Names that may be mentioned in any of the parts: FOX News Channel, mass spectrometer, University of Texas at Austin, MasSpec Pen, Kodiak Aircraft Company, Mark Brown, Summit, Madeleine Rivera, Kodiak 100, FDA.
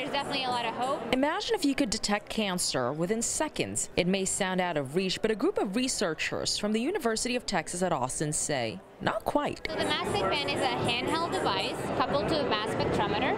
there's definitely a lot of hope. Imagine if you could detect cancer within seconds. It may sound out of reach, but a group of researchers from the University of Texas at Austin say not quite. So the MasSpec Pen is a handheld device coupled to a mass spectrometer.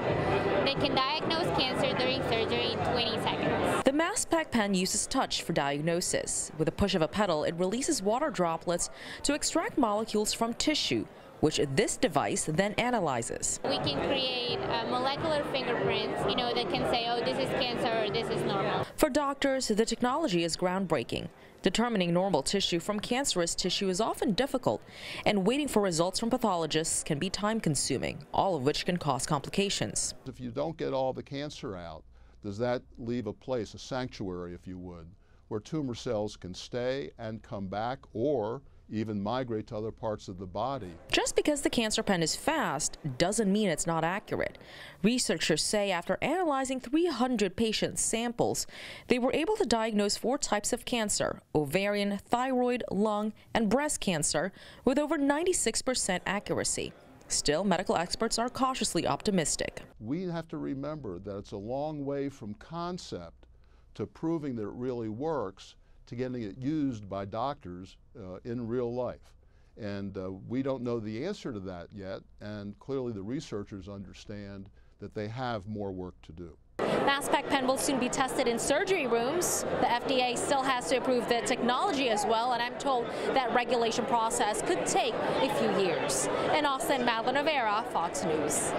They can diagnose cancer during surgery in 20 seconds. The MasSpec Pen uses touch for diagnosis. With a push of a pedal, it releases water droplets to extract molecules from tissue, which this device then analyzes. We can create molecular fingerprints, that can say, oh, this is cancer, or this is normal. For doctors, the technology is groundbreaking. Determining normal tissue from cancerous tissue is often difficult, and waiting for results from pathologists can be time-consuming, all of which can cause complications. If you don't get all the cancer out, does that leave a place, a sanctuary, if you would, where tumor cells can stay and come back, or even migrate to other parts of the body? Just because the cancer pen is fast doesn't mean it's not accurate. Researchers say after analyzing 300 patient samples, they were able to diagnose 4 types of cancer: ovarian, thyroid, lung, and breast cancer, with over 96% accuracy. Still, medical experts are cautiously optimistic. We have to remember that it's a long way from concept to proving that it really works, to getting it used by doctors in real life. And we don't know the answer to that yet, and clearly the researchers understand that they have more work to do. MasSpec Pen will soon be tested in surgery rooms. The FDA still has to approve the technology as well, and I'm told that regulation process could take a few years. In Austin, Madeleine Rivera, Fox News.